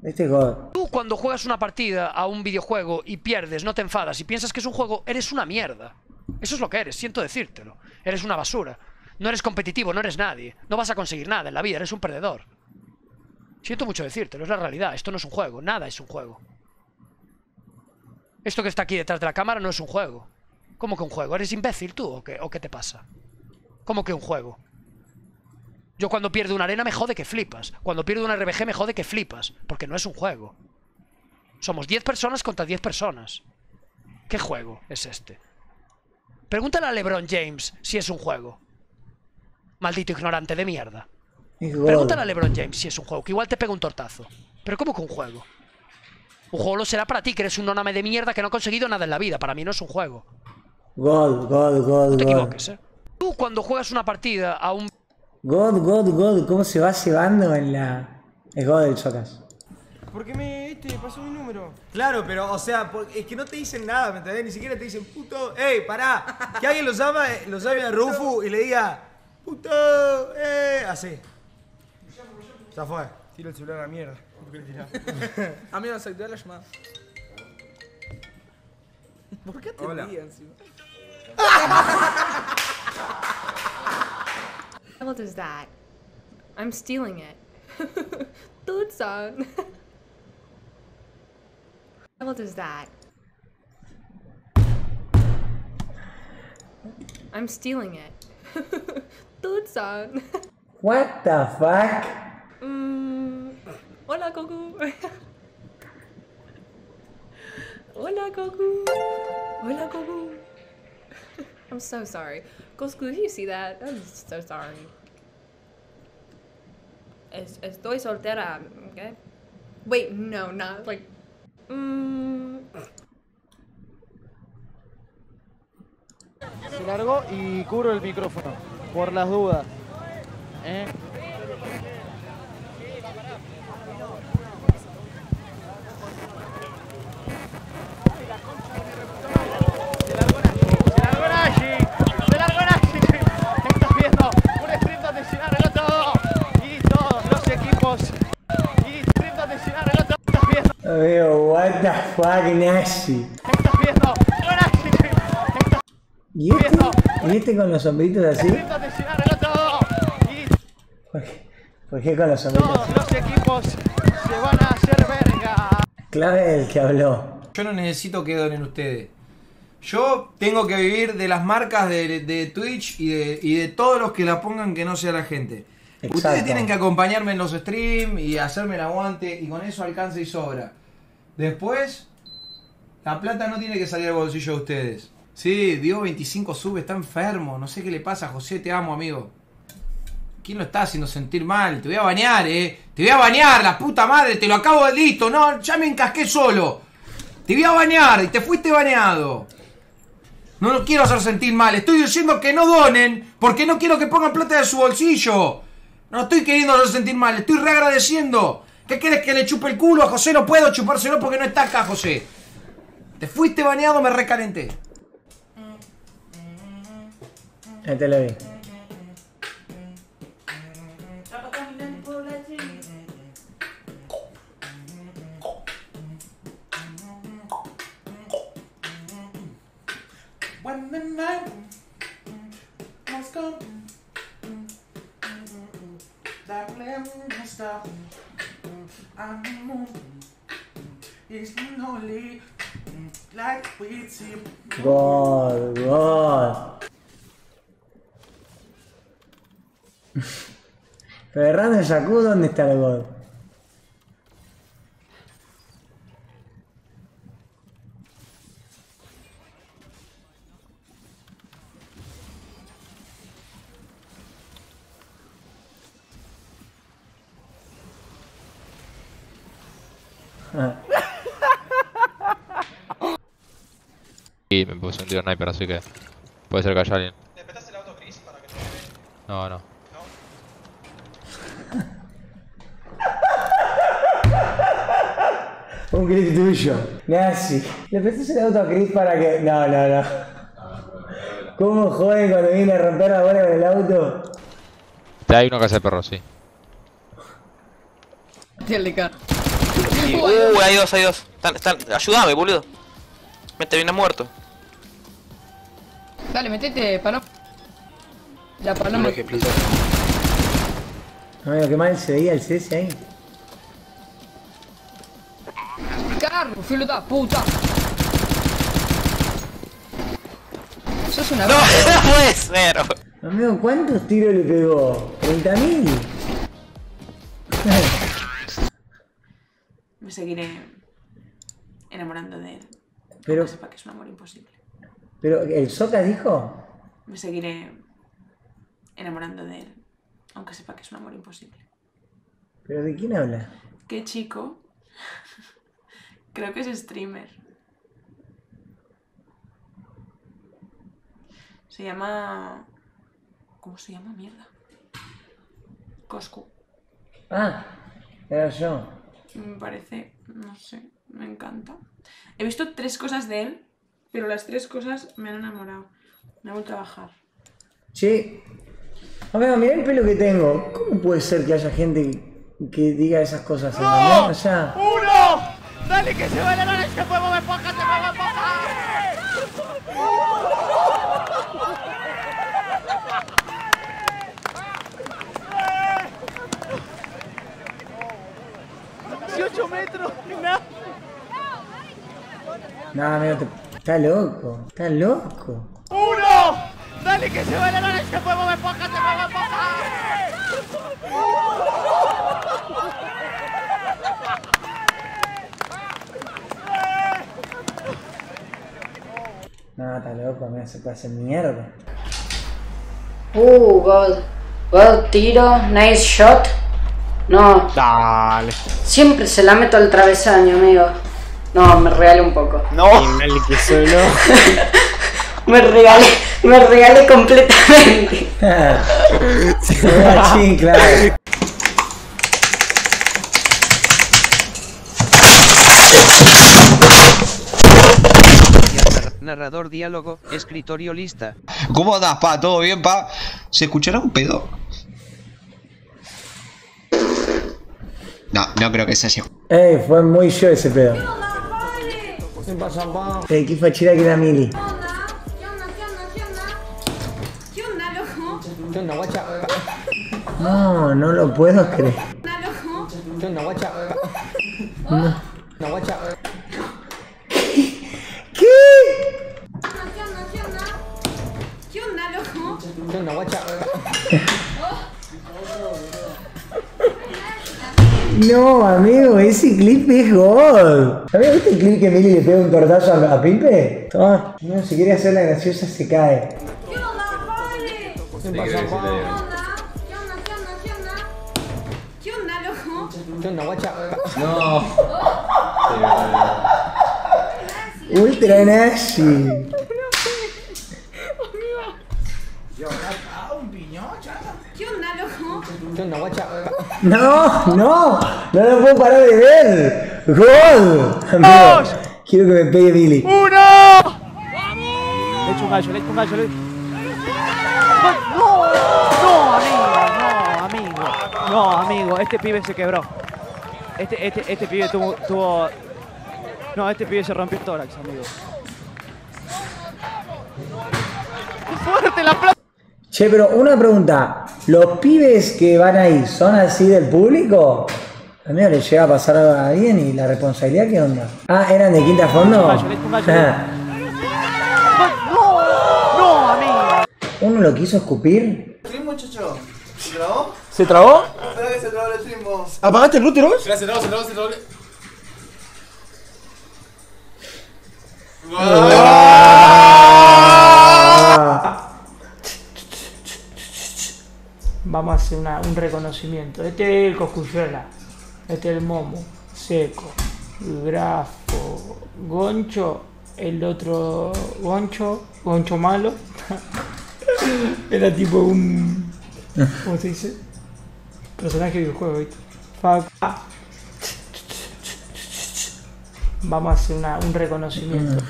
Este God. Tú cuando juegas una partida a un videojuego y pierdes, no te enfadas y piensas que es un juego, eres una mierda. Eso es lo que eres, siento decírtelo. Eres una basura. No eres competitivo, no eres nadie. No vas a conseguir nada en la vida, eres un perdedor. Siento mucho decírtelo, es la realidad. Esto no es un juego, nada es un juego. Esto que está aquí detrás de la cámara no es un juego. ¿Cómo que un juego? ¿Eres imbécil tú o qué te pasa? ¿Cómo que un juego? Yo cuando pierdo una arena me jode que flipas. Cuando pierdo una RBG me jode que flipas. Porque no es un juego. Somos 10 personas contra 10 personas. ¿Qué juego es este? Pregúntale a LeBron James si es un juego. Maldito ignorante de mierda. Pregúntale a LeBron James si es un juego, que igual te pega un tortazo. Pero ¿cómo que un juego? Un juego lo será para ti, que eres un noname de mierda que no ha conseguido nada en la vida. Para mí no es un juego. Gol. No te equivoques, ¿eh? Tú cuando juegas una partida a un... God, ¿cómo se va llevando en la... Es God del Chocas. ¿Por qué me pasó mi número? Claro, pero, o sea, es que no te dicen nada, ¿me entendés? Ni siquiera te dicen, puto, ey, pará. Que alguien lo llame a Rufu y le diga, puto, así. Ya fue. Tiro el celular a la mierda. ¿Por qué le tirás? Amigo, desactivar la llamada. ¿Por qué te rías encima? What the hell is that? I'm stealing it. Dude's on. What is that? I'm stealing it. Dude's on. What the fuck? Hola, Coscu. Hola, Coscu. Hola, Coscu. I'm so sorry. Coscu, if you see that, I'm so sorry. Estoy soltera, okay? Wait, no, not like... Se largó y cubro el micrófono, por las dudas. ¿Eh? What the fuck, Nashi. ¿Estás viendo? ¿Y este con los sombritos así? ¿Por qué con los sombritos? Todos los equipos se van a hacer verga. Clave el que habló. Yo no necesito que donen ustedes. Yo tengo que vivir de las marcas de Twitch y de todos los que la pongan que no sea la gente. Exacto. Ustedes tienen que acompañarme en los streams y hacerme el aguante y con eso alcanza y sobra. Después, la plata no tiene que salir al bolsillo de ustedes. Sí, Diego 25 sube, está enfermo. No sé qué le pasa, José, te amo, amigo. ¿Quién lo está haciendo sentir mal? Te voy a banear, Te voy a banear, la puta madre, te lo acabo de listo. No, ya me encasqué solo. Te voy a banear y te fuiste baneado. No lo quiero hacer sentir mal. Estoy diciendo que no donen porque no quiero que pongan plata de su bolsillo. No estoy queriendo hacer sentir mal, estoy reagradeciendo. ¿Qué querés que le chupe el culo a José? No puedo chupárselo porque no está acá, José. Te fuiste baneado, me recalenté. Ahí te lo vi. God. Pero errando el Yaku, ¿dónde está el God? Y me puse un tiro sniper, así que puede ser que haya alguien. ¿Le petaste el auto gris para que no me vean? No. ¿No? Un gris tuyo. Nazi. ¿Le petaste el auto gris para que...? No. ¿Cómo jode cuando viene a romper la bola con el auto? Hay uno que hace perro, sí. Tiene el de cara. Y, adiós, adiós. Ayúdame, boludo. Te vienes muerto. Dale, metete, paloma. La paloma. No veo que mal se veía el CS ahí. Carro, filo de puta. Sos una... No, no puede ser. Amigo, ¿cuántos tiros le pegó? ¿30.000? Me seguiré enamorando de él. Pero... sepa que es un amor imposible. Pero el Sota dijo... Me seguiré enamorando de él, aunque sepa que es un amor imposible. ¿Pero de quién habla? ¿Qué chico? Creo que es streamer. Se llama... ¿Cómo se llama? Mierda. Coscu. Ah, era yo. Me parece... no sé, me encanta. He visto 3 cosas de él, pero las 3 cosas me han enamorado. Me ha vuelto a bajar. Sí. Amigo, mirá el pelo que tengo. ¿Cómo puede ser que haya gente que diga esas cosas? ¡No! O sea... ¡Uno! ¡Dale que se va la noche! ¡Se mueve poca! ¡Se mueve poca! ¡18 metros! ¡Nada! No, amigo, está loco, está loco. ¡Uno! ¡Dale que se va la noche! ¡Se mueve poca! ¡Se mueve poca! No, está loco, mira, se puede hacer mierda. God tiro, nice shot. No. Dale. Siempre se la meto al travesaño, amigo. No, me regalé un poco. No. me regalé completamente. Se va chin, claro. Narrador, diálogo, escritorio, lista. ¿Cómo andás, pa? ¿Todo bien, pa? ¿Se escuchará un pedo? No, no creo que sea así. Fue muy yo ese pedo. ¿Qué pasa, pa? Qué fachera que era Mili. ¿Qué onda? ¿Qué onda, loco? ¿Qué onda, guacha? No, no lo puedo creer. ¿Qué onda, loco? ¿Qué onda, guacha? No, guacha. No, amigo, ese clip es gol. ¿Amigo, viste el clip que Billy le pega un tortazo a Pimpe? Toma, no, si quiere hacer la graciosa se cae. ¿Qué onda, Billy? ¿Qué pasa, Billy? ¿Qué onda, loco? ¿Qué onda, guacha? No. Ultra Nashi. ¿Qué onda, loco? ¿Qué onda, guacha? No, no, no lo puedo parar de ver. ¡Gol! Amigo, quiero que me pegue Billy. ¡Uno! ¡Vamos! Le echo un gallo, le echo un gallo. ¡No! ¡No, amigo! ¡No, amigo! ¡No, amigo! Este pibe se quebró. Este pibe tuvo... No, este pibe se rompió el tórax, amigo. ¡Qué fuerte la plaza! Che, pero una pregunta, ¿los pibes que van ahí son así del público? A mí les llega a pasar a alguien y la responsabilidad, ¿qué onda? Ah, ¿eran de quinta fondo? No, amigo. ¿Uno lo quiso escupir? ¿Stream, muchacho? ¿Se trabó? ¿Se trabó? Espera que se trabó el stream, vos. ¿Apagaste el router, vos? Se trabó. Vamos a hacer un reconocimiento. Este es el Coscuyuela, este es el Momo, Seco, Grafo, Goncho, el otro Goncho, Goncho Malo. Era tipo un... ¿cómo se dice? Personaje de videojuego, ¿viste? Vamos a hacer un reconocimiento.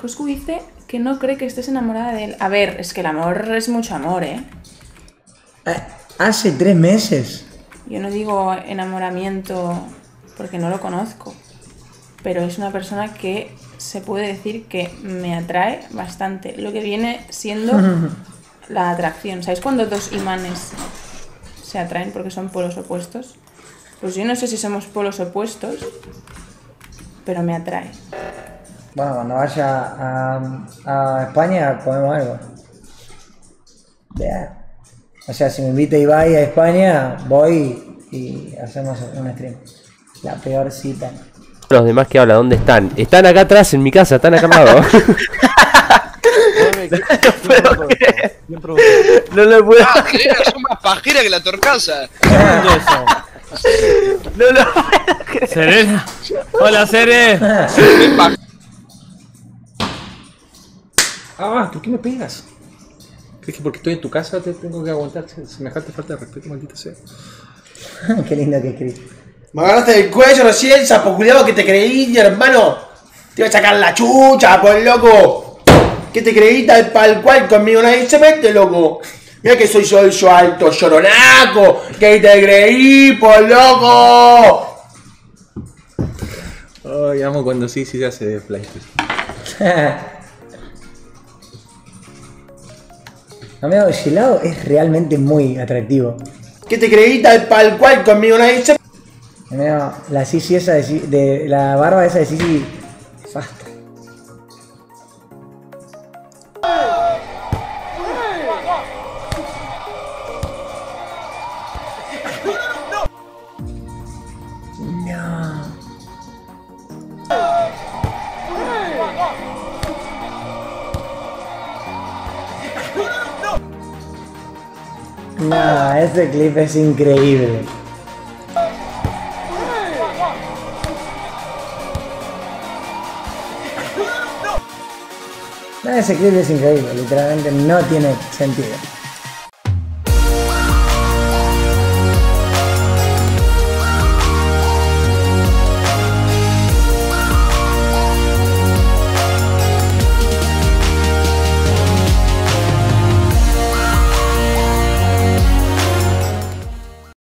Coscu dice que no cree que estés enamorada de él. A ver, es que el amor es mucho amor, ¿eh? Hace 3 meses. Yo no digo enamoramiento porque no lo conozco, pero es una persona que se puede decir que me atrae bastante, lo que viene siendo la atracción. ¿Sabéis cuando dos imanes se atraen porque son polos opuestos? Pues yo no sé si somos polos opuestos, pero me atrae. Bueno, cuando vas a España comemos algo. Yeah. O sea, si me invita Ibai a España, voy y hacemos un stream. La peor cita. Los demás que hablan, ¿dónde están? Están acá atrás en mi casa, están acá al lado. No lo puedo. Ah, son más pajeras que la torcaza. No lo puedo. Serena. Hola, Sere. Ah, ¿por qué me pegas? ¿Crees que porque estoy en tu casa te tengo que aguantar semejante falta de respeto, maldita sea? Qué lindo que escribí. Me agarraste del cuello recién, sapo culiado, que te creí, hermano. Te iba a sacar la chucha, pues, loco. ¿Qué te creí tal pal cual? Conmigo nadie se mete, loco. Mira que soy yo alto, lloronaco. ¿Qué te creí, pues, loco? Ay, amo cuando sí se hace de flash. Amigo, el lado es realmente muy atractivo. ¿Qué te creí tal pal cual? Conmigo nadie se... Amigo, la Sisi esa de la barba esa de Sisi... Basta. No, ese clip es increíble. No, ese clip es increíble, literalmente no tiene sentido.